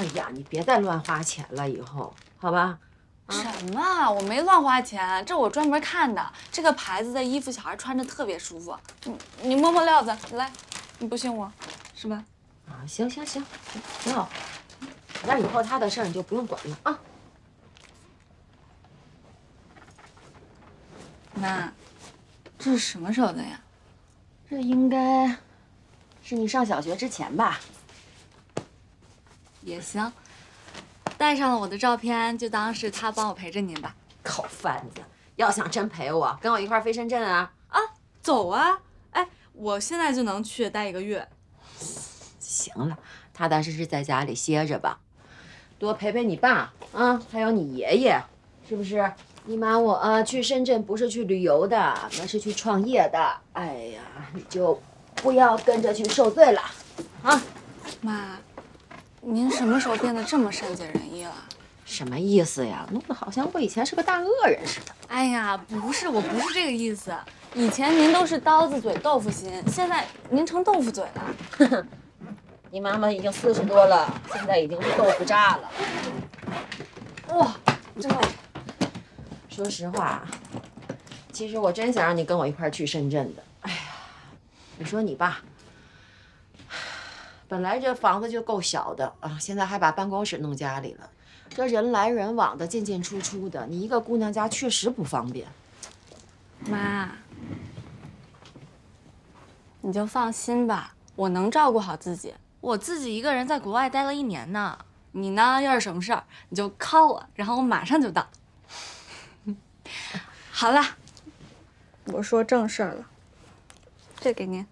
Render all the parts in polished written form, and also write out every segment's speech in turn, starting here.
哎呀，你别再乱花钱了，以后好吧？啊、什么？我没乱花钱，这我专门看的。这个牌子的衣服，小孩穿着特别舒服。你摸摸料子，来，你不信我，是吧？啊，行行行，挺好。那以后他的事儿你就不用管了啊。妈，这是什么时候的呀？这应该是你上小学之前吧。 也行，带上了我的照片，就当是他帮我陪着您吧。狗贩子，要想真陪我，跟我一块飞深圳啊！啊，走啊！哎，我现在就能去待一个月。行了，踏踏实实在家里歇着吧，多陪陪你爸啊，还有你爷爷，是不是？你妈我啊，去深圳不是去旅游的，那是去创业的。哎呀，你就不要跟着去受罪了啊，妈。 您什么时候变得这么善解人意了？什么意思呀？弄得好像我以前是个大恶人似的。哎呀，不是，我不是这个意思。以前您都是刀子嘴豆腐心，现在您成豆腐嘴了。你妈妈已经40多了，现在已经是豆腐渣了。哇，真的。说实话，其实我真想让你跟我一块儿去深圳的。哎呀，你说你爸。 本来这房子就够小的啊，现在还把办公室弄家里了，这人来人往的，进进出出的，你一个姑娘家确实不方便。妈，你就放心吧，我能照顾好自己。我自己一个人在国外待了1年呢，你呢，要是什么事儿你就call我，然后我马上就到。好了，我说正事儿了，这给您。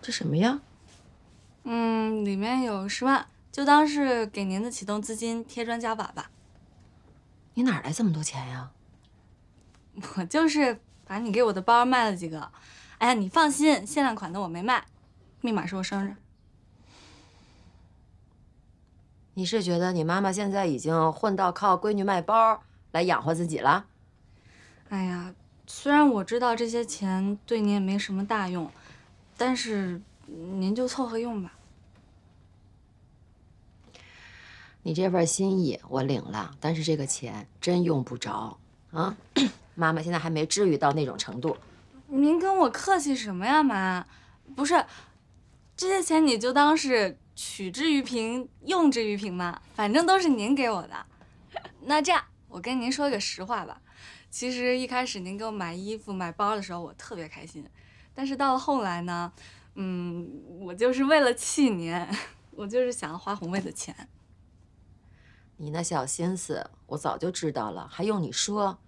这什么呀？ 嗯，里面有10万，就当是给您的启动资金添砖加瓦吧。你哪来这么多钱呀？我就是把你给我的包卖了几个。哎呀，你放心，限量款的我没卖，密码是我生日。你是觉得你妈妈现在已经混到靠闺女卖包来养活自己了？哎呀，虽然我知道这些钱对您也没什么大用，但是。 您就凑合用吧。你这份心意我领了，但是这个钱真用不着啊！妈妈现在还没至于到那种程度。您跟我客气什么呀，妈？不是，这些钱你就当是取之于平，用之于平嘛，反正都是您给我的。那这样，我跟您说个实话吧，其实一开始您给我买衣服、买包的时候，我特别开心，但是到了后来呢？ 我就是为了气您，我就是想要花红卫的钱。你那小心思我早就知道了，还用你说？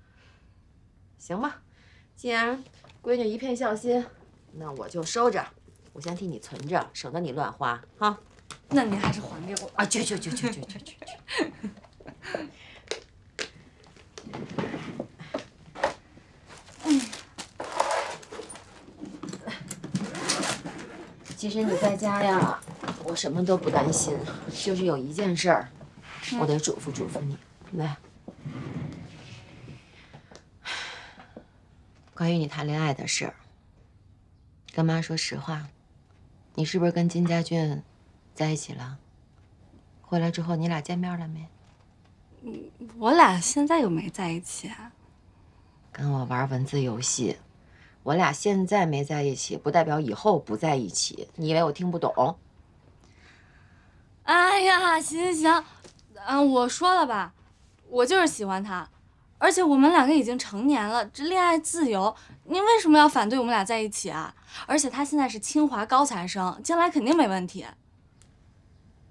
行吧，既然闺女一片孝心，那我就收着，我先替你存着，省得你乱花哈。那您还是还给我啊！去！其实你在家呀，我什么都不担心，就是有一件事儿，我得嘱咐嘱咐你。来，关于你谈恋爱的事儿，跟妈说实话，你是不是跟金家俊在一起了？回来之后你俩见面了没？我俩现在又没在一起啊。跟我玩文字游戏。 我俩现在没在一起，不代表以后不在一起。你以为我听不懂？哎呀，行，我说了吧，我就是喜欢他，而且我们两个已经成年了，这恋爱自由，您为什么要反对我们俩在一起啊？而且他现在是清华高材生，将来肯定没问题。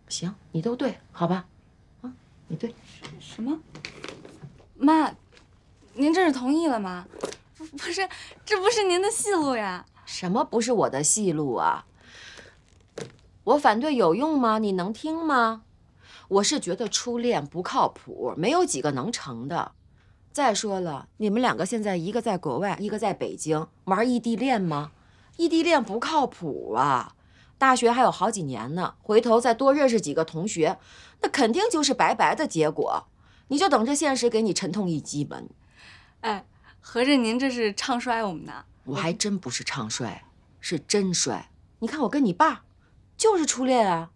行，你都对，好吧？啊，你对。什么？妈，您这是同意了吗？ 不是，这不是您的戏路呀！什么不是我的戏路啊？我反对有用吗？你能听吗？我是觉得初恋不靠谱，没有几个能成的。再说了，你们两个现在一个在国外，一个在北京，玩异地恋吗？异地恋不靠谱啊！大学还有好几年呢，回头再多认识几个同学，那肯定就是拜拜的结果。你就等着现实给你沉痛一击吧！哎。 合着您这是唱衰我们呢？我还真不是唱衰，是真衰。你看我跟你爸，就是初恋啊，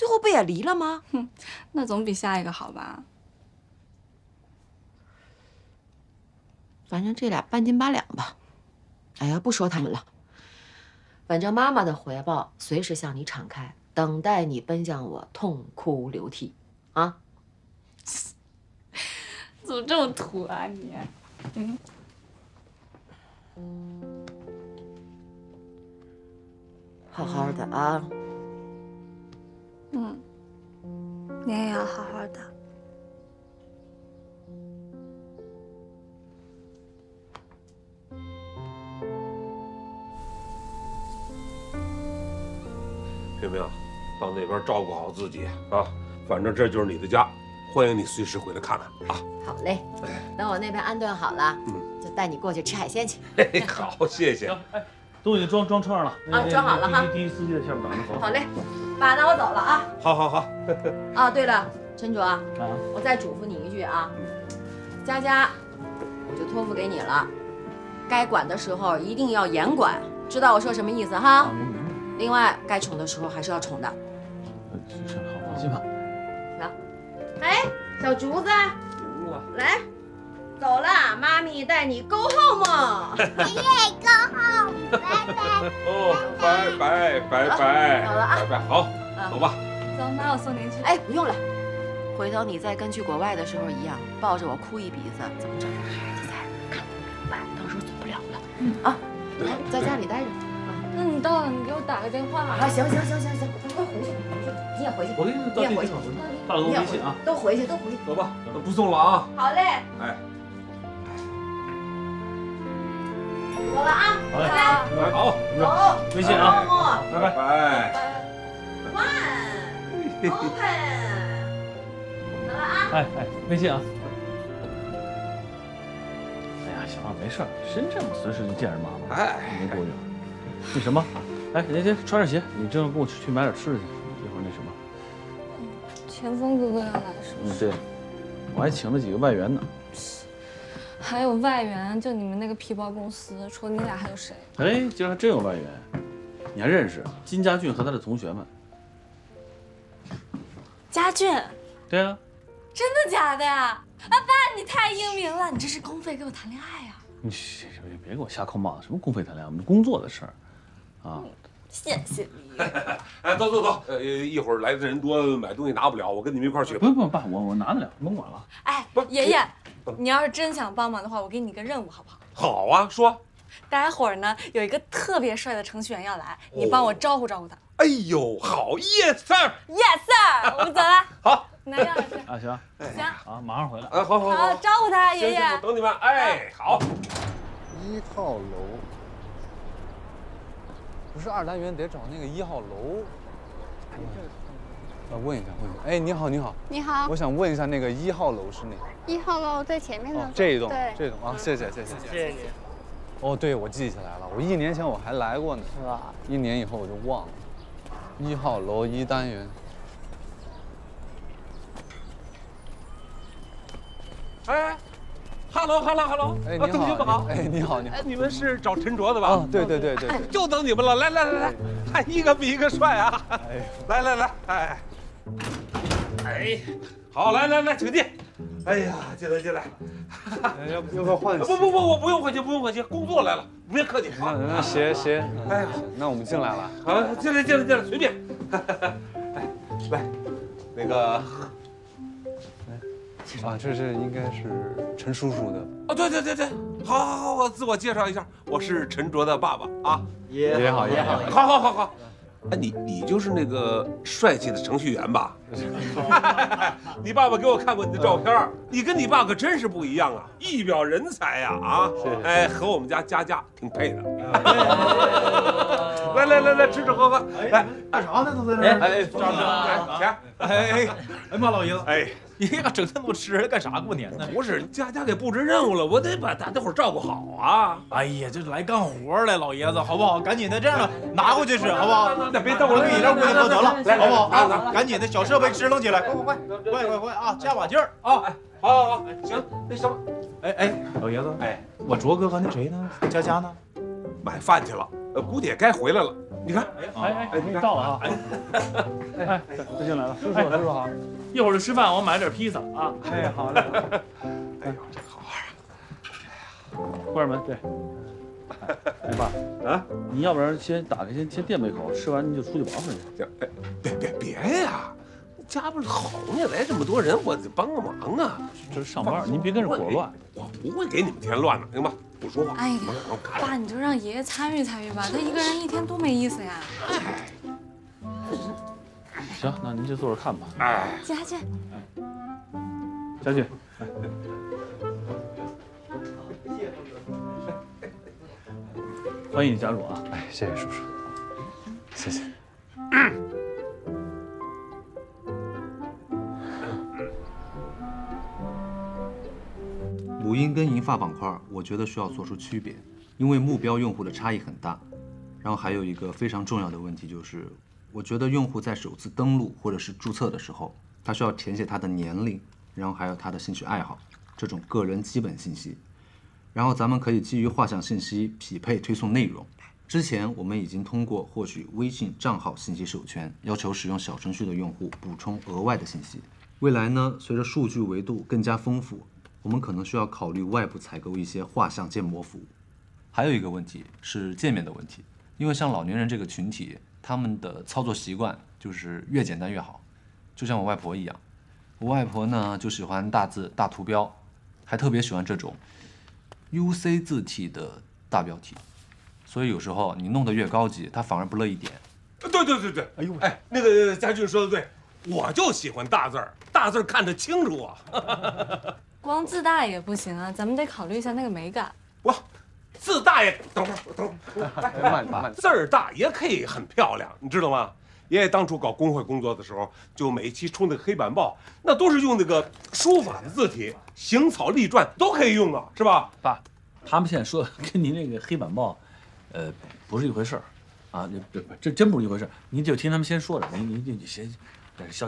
最后不也离了吗？哼，那总比下一个好吧。反正这俩半斤八两吧。哎呀，不说他们了。反正妈妈的怀抱随时向你敞开，等待你奔向我，痛哭流涕。啊！怎么这么土啊你？嗯。 好好的啊，嗯，你也要好好的。平平，到那边照顾好自己啊，反正这就是你的家，欢迎你随时回来看看啊。好嘞，等我那边安顿好了，嗯，就带你过去吃海鲜去。嘿，好，谢谢。 都已经装车上了啊，装好了哈。第一司机在下面等着走。好嘞，爸，那我走了啊。好，好，好。啊，对了，陈卓，我再嘱咐你一句啊，佳佳，我就托付给你了，该管的时候一定要严管，知道我说什么意思哈？另外，该宠的时候还是要宠的。好，放心吧。行。哎，小竹子，来，走了，妈咪带你 go home。爷爷 go home。 拜拜哦，拜拜拜拜，好了啊，拜拜好，走吧。走，妈，我送您去。哎，不用了，回头你再跟去国外的时候一样，抱着我哭一鼻子，怎么着？孩子才看不明白，到时候走不了了。嗯啊，来，在家里待着。那你到了，你给我打个电话。啊，行行行行行，快回去，回去，你也回去。我给你到地址，到了微信啊。都回去，都回去。走吧，不送了啊。好嘞。哎。 走了啊，拜拜，好，走，微信啊，拜拜，拜拜 ，One Open， 走了啊，哎哎，微信啊。哎呀，小胖没事儿，深圳嘛，随时就见着妈妈，哎，没多远。那什么，哎，那天穿上鞋，你正好跟我去买点吃的去，一会儿那什么。前锋哥哥要来是不是？对，我还请了几个外援呢。 还有外援，就你们那个皮包公司，除了你俩还有谁？哎，今儿还真有外援，你还认识金家俊和他的同学们？家俊？对啊。真的假的呀？啊爸，你太英明了，你这是公费给我谈恋爱呀！你别给我瞎扣帽子，什么公费谈恋爱？我们工作的事儿，啊。谢谢你。哎，走走走，一会儿来的人多，买东西拿不了，我跟你们一块儿去。不用不用，爸，我拿得了，甭管了。哎，不是爷爷。 你要是真想帮忙的话，我给你个任务，好不好？好啊，说。待会儿呢，有一个特别帅的程序员要来，你帮我招呼招呼他。哎呦，好 ，Yes sir，Yes sir， 我们走了。好，拿钥匙。啊，行，行，啊，马上回来。哎，好好好，招呼他，爷爷。我等你们。哎，好。一号楼，不是二单元，得找那个一号楼。啊，问一下，问一下。哎，你好，你好，你好。我想问一下，那个一号楼是哪个？ 一号楼最前面的这一栋，对，这一栋啊，谢谢谢谢谢谢你。哦，对，我记起来了，我1年前我还来过呢，是吧？1年以后我就忘了。1号楼1单元。哎 ，Hello，Hello，Hello， 哎，你好，你好，哎，你好，你好，你们是找陈卓的吧？啊，对对对对，就等你们了，来来来来，看一个比一个帅啊！哎，来来来，哎，哎，好，来来来，请进。 哎呀，进来进来，要不要换？不，我不用换鞋，不用换鞋，工作来了，别客气。那鞋，哎呀，那我们进来了。好，进来，随便。来，那个，啊，这是应该是陈叔叔的。啊，对，好，我自我介绍一下，我是陈卓的爸爸啊。爷好，爷好，好。 哎，你就是那个帅气的程序员吧？你爸爸给我看过你的照片，你跟你爸可真是不一样啊，一表人才呀！啊，哎，和我们家佳佳挺配的。来，吃喝喝，来干啥呢？都在这儿。哎，张哥，钱。哎，马老爷子，哎，你呀，整天那么吃人干啥？过年呢？不是，佳佳给布置任务了，我得把大家伙照顾好啊。哎呀，这来干活来，老爷子，好不好？赶紧的，这样拿过去吃，好不好？ 那别耽误了，给饮料过去喝得了，好不好啊？赶紧的小设备支棱起来，快啊，加把劲儿啊！哎，好，行，那什么，哎，老爷子，哎，我卓哥和那谁呢？佳佳呢？买饭去了，估计也该回来了。你看，哎，到了啊！哎，志兴来了，叔叔好。一会儿吃饭，我买点披萨啊。哎，好嘞。哎呦，这好玩啊！关上门，对。哎爸，啊，你要不然先打开，先垫背口，吃完你就出去玩会去。哎，别呀！ 家不是好呢，来这么多人，我得帮个忙啊！这是上班，您别跟着我乱。我不会给你们添乱的，行吧？不说话。哎呀，爸，你就让爷爷参与参与吧，他一个人一天多没意思呀。行，那您就坐着看吧。哎，家俊，欢迎你加入啊！哎，谢谢叔叔，谢谢。 母婴跟银发板块，我觉得需要做出区别，因为目标用户的差异很大。然后还有一个非常重要的问题就是，我觉得用户在首次登录或者是注册的时候，他需要填写他的年龄，然后还有他的兴趣爱好这种个人基本信息。然后咱们可以基于画像信息匹配推送内容。之前我们已经通过获取微信账号信息授权，要求使用小程序的用户补充额外的信息。未来呢，随着数据维度更加丰富。 我们可能需要考虑外部采购一些画像建模服务，还有一个问题是界面的问题，因为像老年人这个群体，他们的操作习惯就是越简单越好，就像我外婆一样，我外婆呢就喜欢大字大图标，还特别喜欢这种 UC 字体的大标题，所以有时候你弄得越高级，她反而不乐意点。对，哎呦，哎，那个家俊说的对，我就喜欢大字儿，大字儿看得清楚啊。光自大也不行啊，咱们得考虑一下那个美感。我自大也等会儿，慢字儿大也可以很漂亮，你知道吗？爷爷当初搞工会工作的时候，就每一期出那个黑板报，那都是用那个书法的字体，行草立篆都可以用啊，是吧？爸，他们现在说跟您那个黑板报，不是一回事儿啊，这真不是一回事儿。您就听他们先说着，您先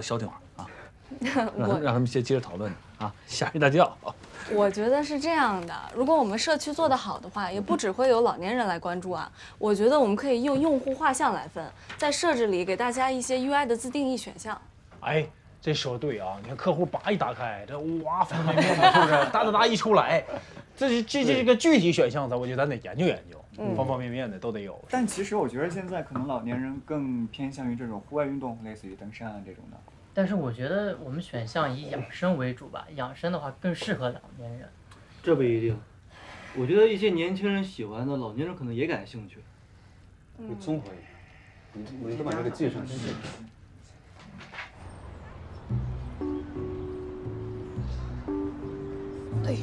消停会儿啊。 让他们先接着讨论啊，吓一大跳。我觉得是这样的，如果我们社区做得好的话，也不只会有老年人来关注啊。我觉得我们可以用用户画像来分，在设置里给大家一些 UI 的自定义选项。哎，这说的对啊！你看客户一打开，这哇方便面是不是？哒一出来，这个具体选项，我觉得咱得研究研究。 方便面的都得有，但其实我觉得现在可能老年人更偏向于这种户外运动，类似于登山啊这种的。但是我觉得我们选项以养生为主吧，养生的话更适合老年人。这不一定，我觉得一些年轻人喜欢的，老年人可能也感兴趣。你综合一下，你都把这个介绍清楚。哎呀。